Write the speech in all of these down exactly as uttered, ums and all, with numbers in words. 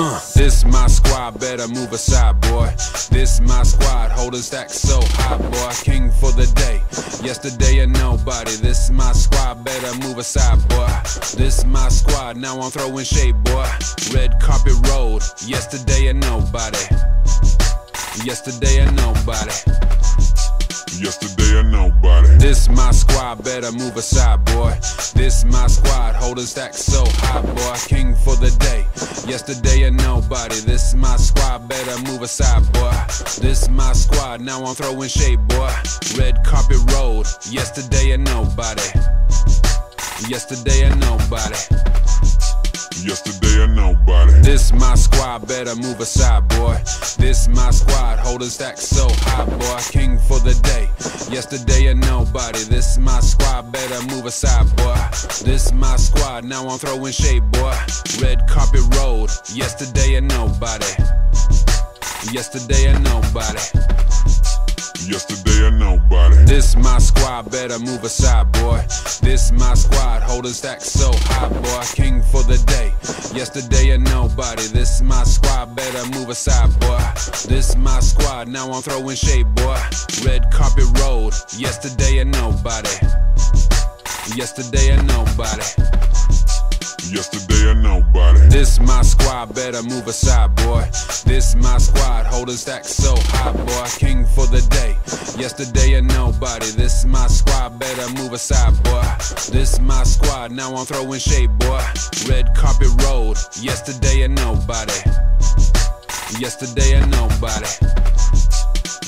Uh, this my squad, better move aside, boy. This my squad, holding stacks so high, boy. King for the day, yesterday and nobody. This my squad, better move aside, boy. This my squad, now I'm throwing shade, boy. Red carpet road, yesterday and nobody. Yesterday and nobody. Yesterday and nobody. This my squad, better move aside, boy. This my squad, holding stacks so high, boy. King for the day, yesterday and nobody. This my squad, better move aside, boy. This my squad, now I'm throwing shade, boy. Red carpet road, yesterday and nobody. Yesterday and nobody. Yesterday and nobody. This my squad, better move aside, boy. This my squad, holding stacks so high, boy. King for the day, yesterday and nobody. This my squad, better move aside, boy. This my squad, now I'm throwing shade, boy. Red carpet road, yesterday and nobody. Yesterday and nobody. Yesterday and nobody. This my squad, better move aside, boy. This my squad, holding stacks so high, boy. King for the day, yesterday and nobody. This my squad, better move aside, boy. This my squad, now I'm throwing shade, boy. Red carpet road, yesterday and nobody. Yesterday and nobody. Yesterday and nobody. This my squad, better move aside, boy. This my squad, holding stacks so high, boy. King for the day, yesterday and nobody. This my squad, better move aside, boy. This my squad, now I'm throwing shade, boy. Red carpet road, yesterday and nobody. Yesterday and nobody.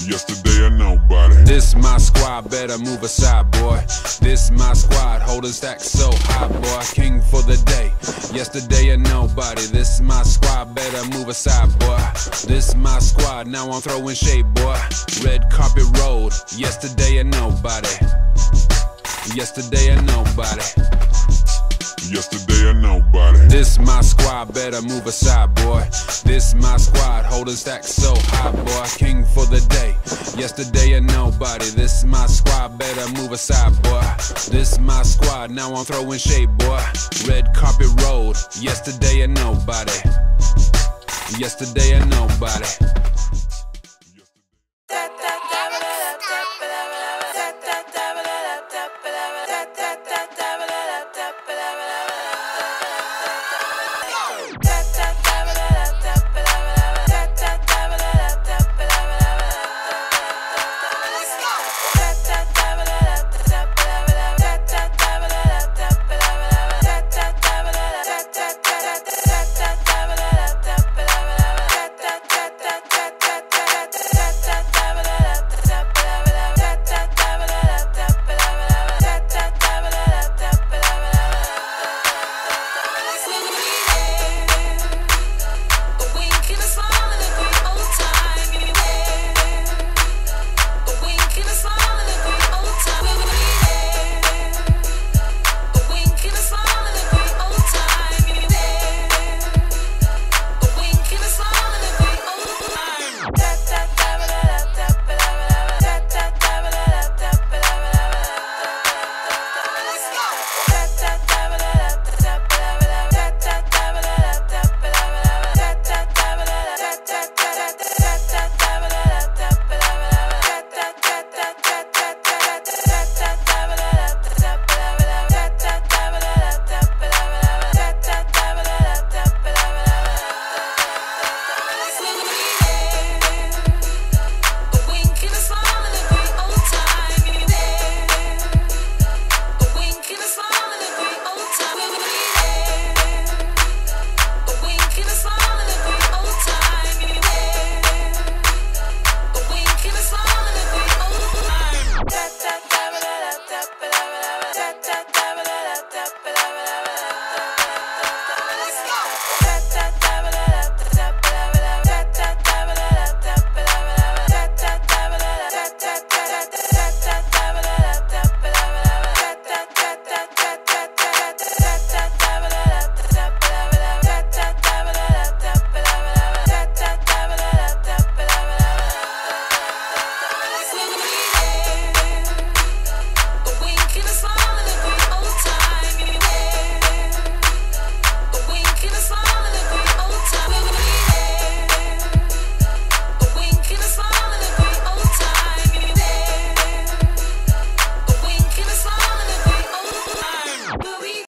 Yesterday and nobody. This my squad, better move aside, boy. This my squad, holding stacks so high, boy. King for the day, yesterday and nobody. This my squad, better move aside, boy. This my squad, now I'm throwing shade, boy. Red carpet road, yesterday and nobody. Yesterday and nobody. Yesterday and nobody. This my squad, better move aside, boy. This my squad, holding stacks so high, boy. King for the day, yesterday and nobody. This my squad, better move aside, boy. This my squad, now I'm throwing shade, boy. Red carpet road, yesterday and nobody. Yesterday and nobody.